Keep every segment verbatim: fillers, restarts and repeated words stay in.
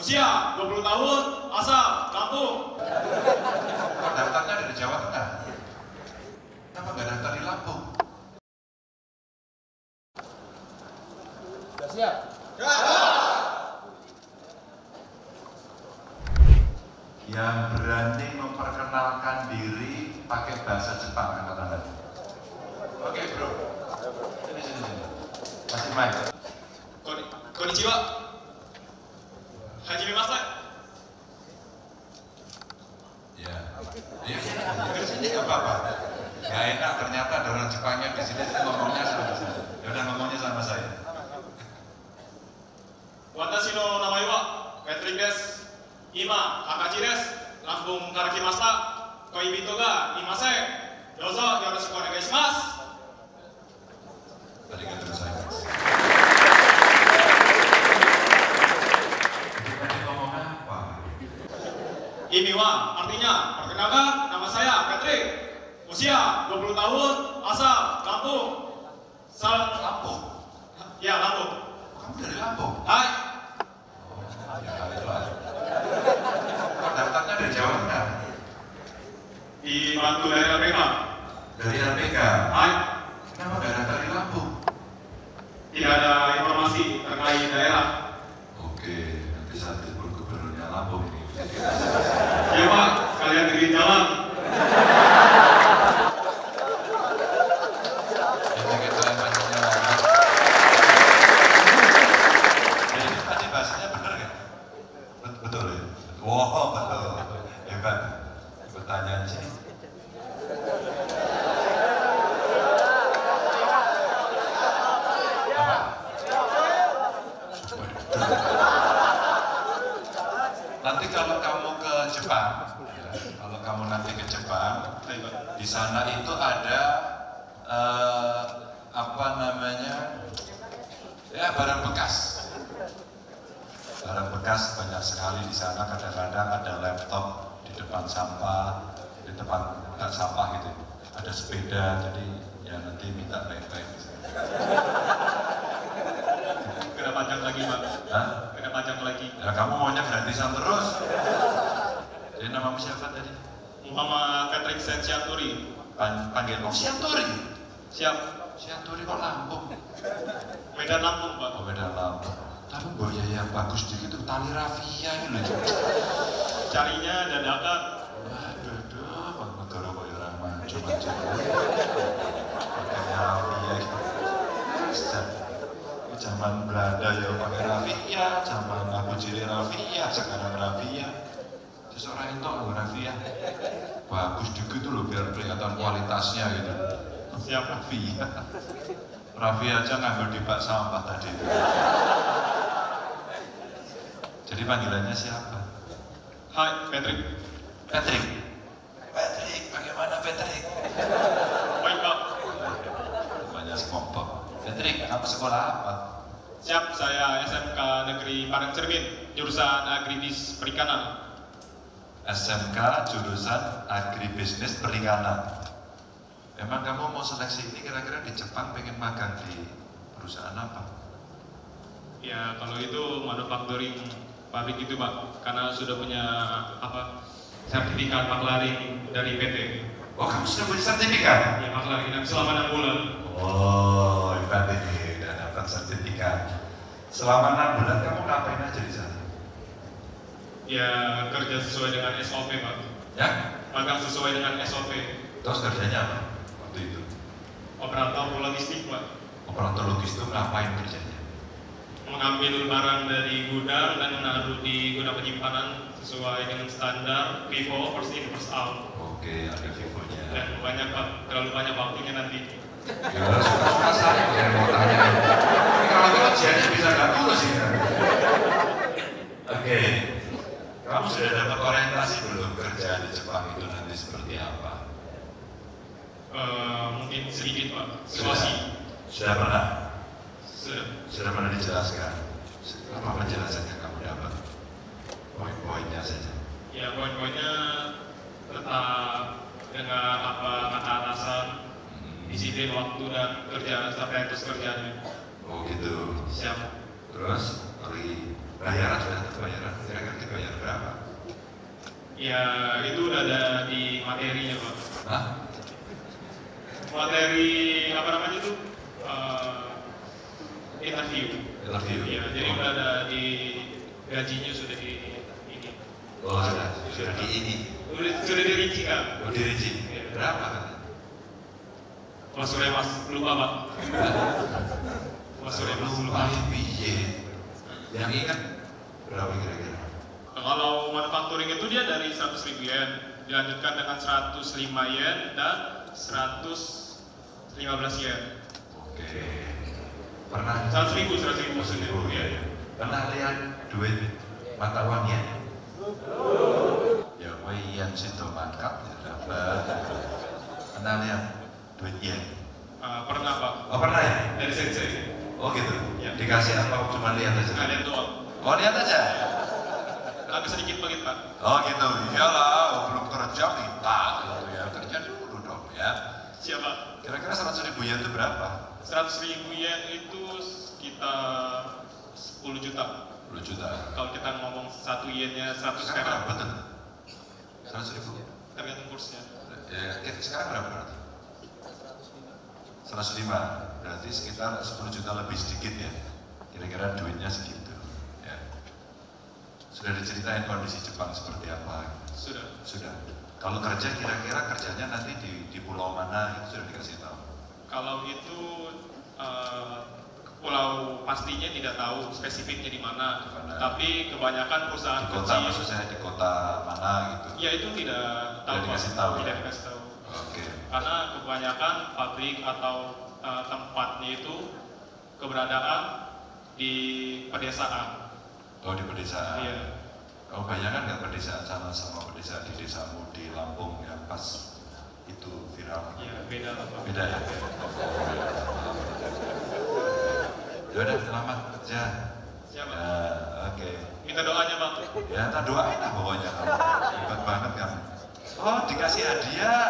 Usia dua puluh tahun, asal Lampung. Terdaftarnya dari Jawa Tengah. Kenapa nggak daftar di Lampung? Sudah siap? Ya. Yang berani memperkenalkan diri pakai bahasa Jepang, angkat tangan. Oke, bro. Sini, sini, sini. Masih main. Konnichiwa. Hajime masak. Ya. Ya, sini nggak apa-apa. Nggak enak, ternyata ada orang Jepangnya di sini ngomongnya sama saya. Ya udah, ngomongnya sama saya. Watashi no namae wa Patrick desu. Ima akaji desu. Lampung kara kimashita. Koibito ga imasen. Dozo yoroshiku onegai shimasu. Tadi kan terus saya. Ini wa artinya perkenalkan, nama saya Patrick, usia dua puluh tahun, asal Lampung. Asal Lampung. Ya, Lampung. Kamu dari Lampung? Hai. Oh, ya, terdaftarnya dari Jawa Tengah. Dibantu dari L P K. Dari L P K. Hai. Kenapa nggak daftar di Lampung? Tidak ada informasi terkait daerah. Oke, nanti saya telepon gubernurnya Lampung ini. Ya Pak, kalian bikin jalan. Jadi kalian masih jalan. Jadi tadi bahasanya benar nggak? Betul ya. Wow, betul. Hebat. Pertanyaan sih. Nanti kalau kamu ke Jepang, kalau kamu nanti ke Jepang, di sana itu ada uh, apa namanya, ya barang bekas, barang bekas banyak sekali di sana. Kadang-kadang ada laptop di depan sampah, di depan tempat sampah gitu, ada sepeda, jadi ya nanti minta baik-baik. Kena panjang lagi, Pak. Hah? Pajak lagi. Ya, kamu maunya gratisan terus. Jadi namamu siapa tadi? Muhammad Patrick Sianturi. Pan panggil oh, Sianturi. Siap. Sianturi kok Lampung? Medan Lampung, Pak. Oh, Medan Lampung. Tapi buaya yang bagus dikit itu tali rafia ini loh. Carinya dadakan. Aduh, aduh, negara buaya ramah. Coba coba. Pakai rafia gitu. Ustaz. Zaman Belanda ya pakai rafia, zaman Abu Jili rafia, sekarang rafia. Seseorang itu loh rafia. Bagus juga itu loh biar kelihatan kualitasnya gitu. Siap rafia. Rafia aja ngambil di bak sampah tadi. Jadi panggilannya siapa? Hai, Patrick. Patrick. Patrick, bagaimana Patrick? Baik, Pak. Banyak SpongeBob. Patrick, kamu sekolah apa? Siap, saya S M K Negeri Parakcermin, jurusan Agribisnis Perikanan. S M K jurusan Agribisnis Perikanan. Memang kamu mau seleksi ini kira-kira di Jepang pengen magang di perusahaan apa? Ya, kalau itu manufacturing pabrik itu, Pak, karena sudah punya apa sertifikat maklaring dari P T. Oh, kamu sudah punya sertifikat? Ya, maklaring selama enam bulan. Oh, hebat ini, udah dapat sertifikat. Selama enam bulan kamu ngapain aja di sana? Ya, kerja sesuai dengan S O P, Pak. Ya? Magang sesuai dengan S O P. Terus kerjanya apa waktu itu? Operator logistik, Pak. Operator logistik ngapain kerjanya? Mengambil barang dari gudang dan menaruh di gudang penyimpanan sesuai dengan standar FIFO, first in, first out. Oke, ada FIFO-nya. Dan banyak, Pak, terlalu banyak waktunya nanti. Ya, suka-suka saya yang mau tanya. Tapi kalau kerjanya bisa gak tulus ya. Oke, kamu sudah dapat orientasi belum kerja di Jepang itu nanti seperti apa? Uh, mungkin sedikit, Pak. Situasi. Sudah pernah? Sudah. Sudah pernah dijelaskan? Apa penjelasan yang kamu dapat? Poin-poinnya saja. Ya, poin-poinnya tetap dengan apa kata atasan. Disiplin waktu dan kerjaan sampai terus kerjanya. Oh gitu. Siap. Terus, hari bayaran sudah terbayaran. Ya, itu udah ada di materinya, Pak. Hah? Materi apa namanya itu? Uh, interview. Interview. Ya, jadi oh. udah ada di gajinya sudah di ini. Oh, sudah. Sudah di ini. Sudah, sudah dirinci, Kak. Sudah dirinci. Ya. Berapa? Mas Sule, Mas lupa, Pak. Mas Sule, Mas lupa. Yang ini kan berapa kira-kira? Kalau manufacturing itu dia dari seratus ribu yen dilanjutkan dengan seratus lima yen dan seratus lima belas yen. Oke. Pernah seratus ribu, seratus ribu maksudnya. Ya, ya. Pernah lihat duit mata uangnya? Ya, yang situ mangkap dapat. Pernah lihat duit yen? Uh, pernah, Pak. Oh, pernah ya? Dari sensei. Oh gitu. Ya. Dikasih apa? Cuma lihat aja. Nah, lihat doang. Oh, lihat aja. Agak sedikit banget, Pak. Oh gitu, iyalah, belum kerja nih, Pak. Gitu ya, kerja dulu dong ya. Siapa? Kira-kira seratus ribu yen itu berapa? seratus ribu yen itu sekitar sepuluh juta. sepuluh juta. Kalau kita ngomong satu yennya seratus perak. Betul. seratus ribu. Tergantung kursnya. Ya, sekarang berapa berarti? seratus lima. Berarti sekitar sepuluh juta lebih sedikit ya. Kira-kira duitnya segitu. Sudah diceritain kondisi Jepang seperti apa? Sudah. Sudah. Kalau kerja kira-kira kerjanya nanti di, di pulau mana itu sudah dikasih tahu? Kalau itu uh, pulau pastinya tidak tahu spesifiknya di mana. Tapi kebanyakan perusahaan di kota, kecil. Maksudnya di kota mana gitu? Ya itu tidak tahu. Tidak dikasih tahu. Tidak ya? Dikasih tahu. Oke. Okay. Karena kebanyakan pabrik atau uh, tempatnya itu keberadaan di pedesaan. Oh di pedesaan, iya. Oh banyak kan nggak pedesaan sama sama pedesaan di desamu di Lampung yang pas itu viral. Iya beda lah, Pak. Beda ya. Udah selamat kerja. Siap, Pak. Ya, oke. Okay. Minta doanya, Pak. Ya, tak doain lah pokoknya. Hebat banget kan. Oh dikasih hadiah.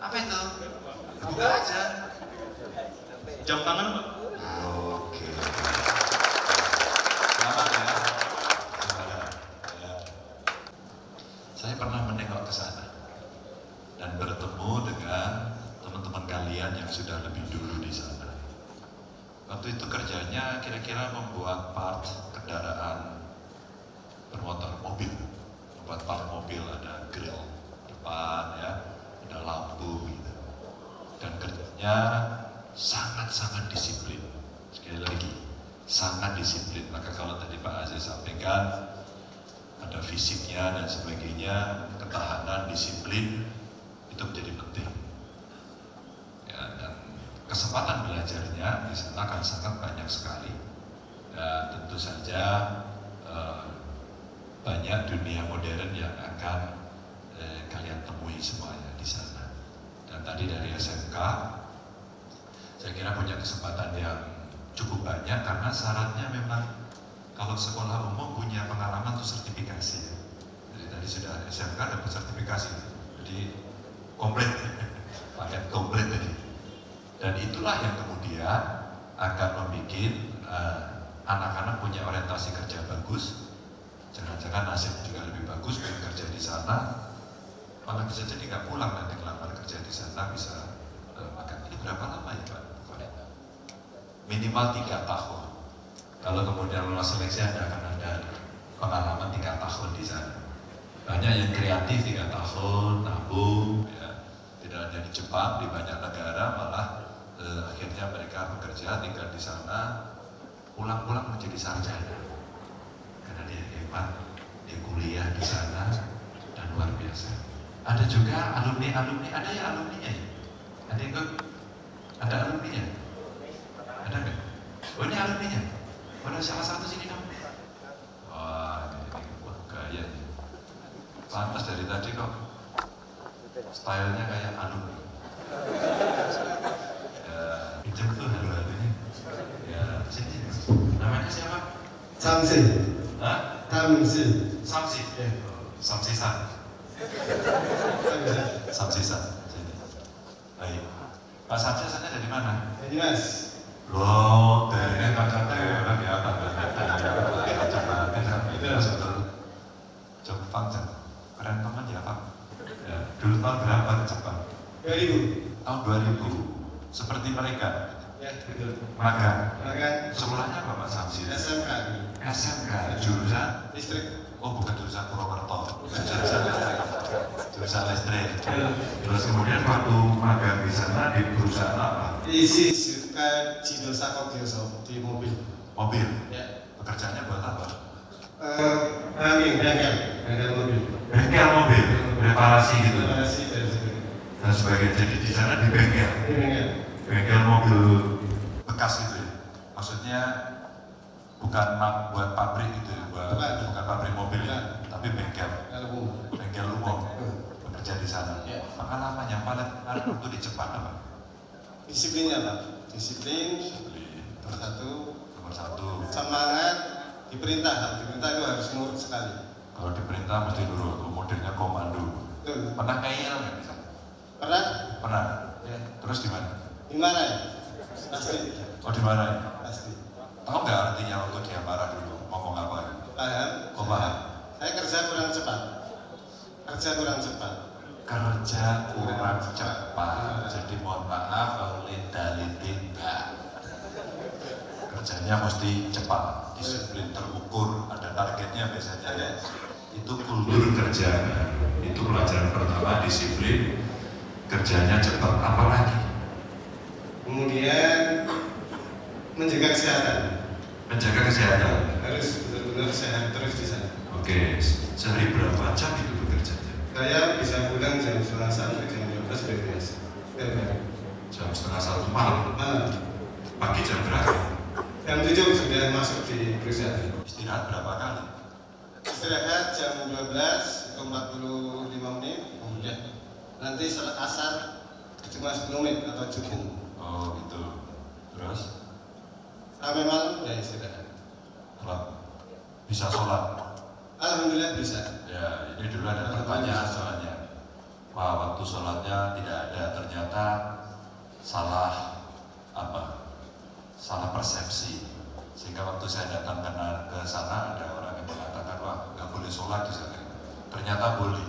Apa itu? Buka aja. Jam tangan, Pak. Oke. Okay. Saya pernah menengok ke sana dan bertemu dengan teman-teman kalian yang sudah lebih dulu di sana. Waktu itu kerjanya kira-kira membuat part kendaraan bermotor mobil, membuat part mobil, ada grill depan ya, ada lampu gitu. Dan kerjanya sangat-sangat disiplin. Sekali lagi, sangat disiplin. Maka kalau tadi Pak Aziz sampaikan, ada fisiknya dan sebagainya, ketahanan, disiplin itu menjadi penting. Ya, dan kesempatan belajarnya di sana akan sangat banyak sekali. Dan tentu saja eh, banyak dunia modern yang akan eh, kalian temui semuanya di sana. Dan tadi dari S M K, saya kira punya kesempatan yang cukup banyak karena syaratnya memang. Kalau sekolah umum punya pengalaman untuk sertifikasi, jadi tadi sudah S M K dapat sertifikasi, jadi komplit, paket komplit tadi. Dan itulah yang kemudian akan membuat uh, anak-anak punya orientasi kerja bagus, jangan-jangan nasib juga lebih bagus, pengen kerja di sana, malah bisa jadi nggak pulang nanti kelamar kerja di sana bisa uh, makan. Ini berapa lama ya, Pak? Minimal tiga tahun. Kalau kemudian lolos seleksi Anda akan ada pengalaman tiga tahun di sana. Banyak yang kreatif tiga tahun, nabung, ya. Tidak hanya di Jepang, di banyak negara malah eh, akhirnya mereka bekerja tinggal di sana, pulang-pulang menjadi sarjana. Karena dia hebat, dia kuliah di sana dan luar biasa. Ada juga alumni-alumni, ada ya alumninya ya? Ada yang ikut? Ada alumninya? Ada nggak? Oh ini alumninya? Ada salah satu sini dong. Wah, wah gaya ya. Pantas dari tadi kok. Stylenya kayak alumni. Ya, pinjam tuh halu-halunya. Ya, sini. Namanya siapa? Syamsi. Hah? Syamsi. Syamsi. Ya. Syamsi Sana. Syamsi Sana. Sini. Baik. Pak Syamsi Sana dari mana? Dari Mas. Loh, teh kaca teh lagi apa? Kaca teh kaca teh itu langsung terus. Jepang, Jepang, keren. dua ribu tahun dua ribu seperti mereka ya, betul. Maka sekolahnya apa Pak Syamsi? S M K. S M K jurusan listrik. Oh bukan jurusan Purwokerto, jurusan listrik. Jurusan listrik. Terus kemudian waktu magang di sana di perusahaan apa? Isi suka Cinosa Kogioso di mobil. Mobil. Ya. Pekerjaannya buat apa? Eh, nanging, nanging, nanging mobil. Bengkel mobil, reparasi gitu. Reparasi dan sebagainya. Dan sebagainya. Jadi di sana di bengkel. Di bengkel. Bengkel mobil bekas gitu ya. Maksudnya bukan mak buat pabrik gitu ya, buat, bukan. bukan pabrik mobil ya, tapi bengkel. Bengkel umum. Bekerja di sana. Ya. Maka lamanya yang paling menarik untuk di Jepang apa? Disiplinnya Pak. Disiplin. Disiplin. Terus satu. Nomor satu. Semangat. Diperintah. Pak. Diperintah itu harus nurut sekali. Kalau diperintah mesti nurut. Modelnya komando. Tuh. Pernah kayaknya nggak bisa? Pernah. Pernah. Ya. Terus di mana? Di mana ya? Pasti. Oh di mana ya? Pasti. Tahu nggak artinya waktu dia marah dulu ngomong apa? Paham. Kok paham? Saya kerja kurang cepat. Kerja kurang cepat. Kerja kurang cepat. Jadi mohon maaf kalau linda-linda. Kerjanya mesti cepat, disiplin terukur, ada targetnya biasanya ya. Itu kultur kerja. Itu pelajaran pertama disiplin. Kerjanya cepat. Apalagi? Kemudian menjaga kesehatan. Menjaga kesehatan. Harus benar-benar sehat terus di sana. Oke, sehari berapa jam itu bekerja? Saya bisa pulang jam setengah satu, jam dua belas sudah biasa. Jam setengah satu malam. Malam. Pagi jam berapa? Jam tujuh sudah masuk di perusahaan. Istirahat berapa kali? Istirahat jam dua belas empat puluh lima menit. Kemudian nanti setelah asar cuma sepuluh menit atau cukup. Oh gitu. Terus? Sampai malam ya istirahat. Bisa sholat? Alhamdulillah bisa. Ya ini dulu ada pertanyaan soalnya. Wah waktu sholatnya tidak ada, ternyata salah apa? Salah persepsi. Sehingga waktu saya datang ke sana ada orang yang mengatakan wah nggak boleh sholat di sana. Ternyata boleh.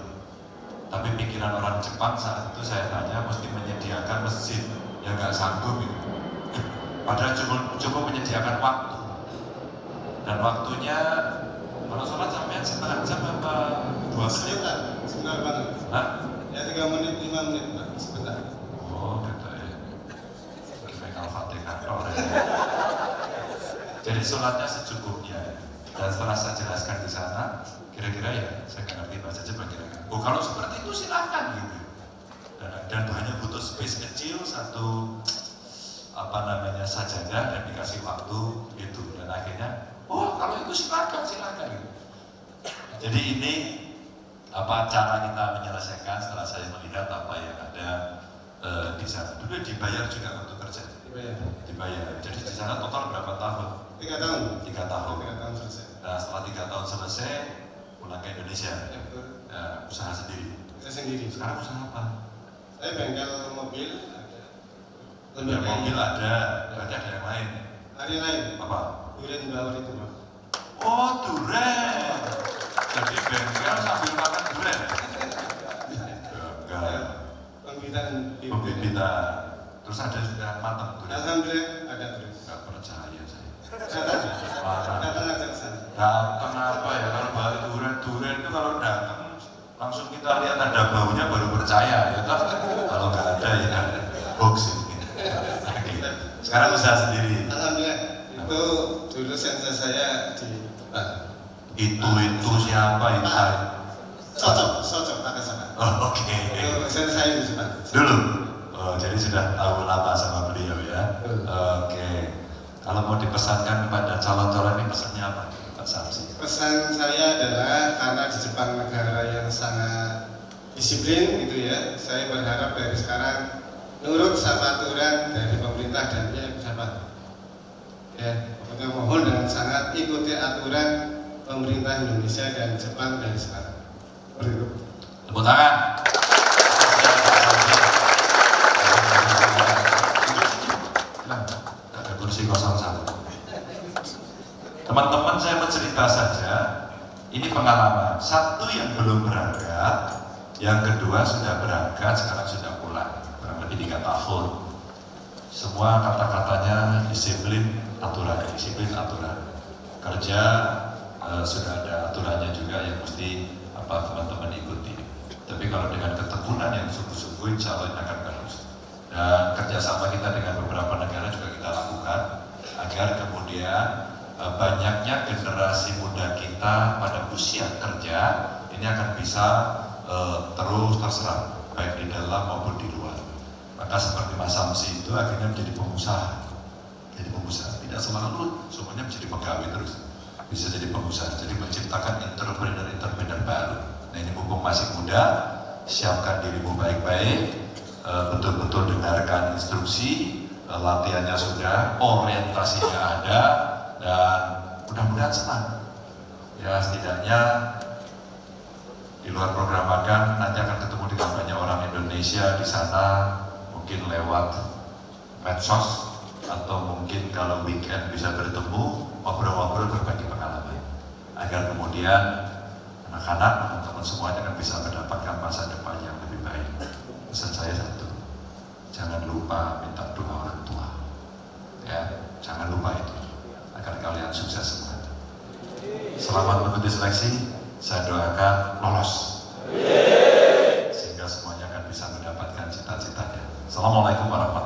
Tapi pikiran orang Jepang saat itu saya tanya mesti menyediakan masjid. Ya nggak sanggup itu. Padahal cukup, cukup menyediakan waktu. Dan waktunya kalau sholat sampai setengah jam apa dua menit? Sebentar banget. Hah? Ya tiga menit lima menit sebentar. Oh kata ya. Kayak Al-Fatihah. Jadi sholatnya secukupnya. Dan setelah saya jelaskan di sana, kira-kira ya saya nggak ngerti bahasa Jepang kira-kira. Oh kalau seperti itu silakan gitu. Dan hanya butuh space kecil satu apa namanya sajadah dan dikasih waktu itu dan akhirnya oh kalau itu silakan silakan gitu. Jadi ini apa cara kita menyelesaikan setelah saya melihat apa yang ada e, di sana dulu dibayar juga untuk kerja dibayar, dibayar. Jadi di sana total berapa tahun? Tiga tahun. Tiga tahun. Tiga tahun selesai. Nah setelah tiga tahun selesai pulang ke Indonesia ya, ya, usaha sendiri. Usaha sendiri. Sekarang usaha apa? Saya bengkel mobil ada. Bengkel mobil ada, berarti ada yang lain. Ada yang lain? Apa? Durian bawor itu Pak. Oh durian. Jadi bengkel sambil makan durian. Enggak. Pembibitan. Pembibitan. Terus ada sudah matang durian. Alhamdulillah ada terus. Enggak percaya saya. Datang aja ke sana. Datang apa ya? Kalau baru durian durian itu kalau datang langsung kita lihat ada baunya baru percaya ya toh kalau nggak ada ya hoax gitu. Sekarang usaha sendiri. Alhamdulillah itu dulu sensor saya di ah. itu itu siapa itu cocok cocok pakai sana. Oh, oke okay. Itu sensor saya di Jepang dulu. Oh, jadi sudah tahu lama sama beliau ya. Oke okay. Kalau mau dipesankan kepada calon-calon ini pesannya apa? Pesan saya adalah karena di Jepang negara yang sangat disiplin gitu ya, saya berharap dari sekarang nurut sama aturan dari pemerintah dan pejabat. Ya, pokoknya mohon dengan sangat ikuti aturan pemerintah Indonesia dan Jepang dari sekarang. Berikut. Tepuk tangan. Ada kursi kosong satu. Teman-teman saya mencerita saja, ini pengalaman. Satu yang belum berangkat, yang kedua sudah berangkat, sekarang sudah pulang. tapi tiga tahun. Semua kata-katanya disiplin aturan, disiplin aturan. Kerja eh, sudah ada aturannya juga yang mesti apa teman-teman ikuti. Tapi kalau dengan ketekunan yang sungguh-sungguh, insya Allah ini akan terus. Dan kerjasama kita dengan beberapa negara juga kita lakukan agar kemudian eh, banyaknya generasi muda kita pada usia kerja ini akan bisa eh, terus terserap baik di dalam maupun di luar. Maka seperti Mas Syamsi itu akhirnya menjadi pengusaha, jadi pengusaha tidak selalu semuanya menjadi pegawai terus, bisa jadi pengusaha. Jadi menciptakan entrepreneur-entrepreneur baru. Nah ini mumpung masih muda, siapkan dirimu baik-baik, betul-betul dengarkan instruksi, latihannya sudah, orientasinya ada, dan mudah-mudahan senang. Ya setidaknya di luar program makan, nanti akan ketemu dengan banyak orang Indonesia di sana, mungkin lewat medsos, atau mungkin kalau weekend bisa bertemu, ngobrol-ngobrol berbagi pengalaman, agar kemudian anak-anak, teman-teman semuanya kan bisa mendapatkan masa depan yang lebih baik. Pesan saya satu, jangan lupa minta doa orang tua. Ya, jangan lupa itu, agar kalian sukses semua. Selamat mengikuti seleksi, saya doakan lolos, sehingga semuanya akan bisa mendapatkan cita-citanya. Assalamualaikum warahmatullahi wabarakatuh.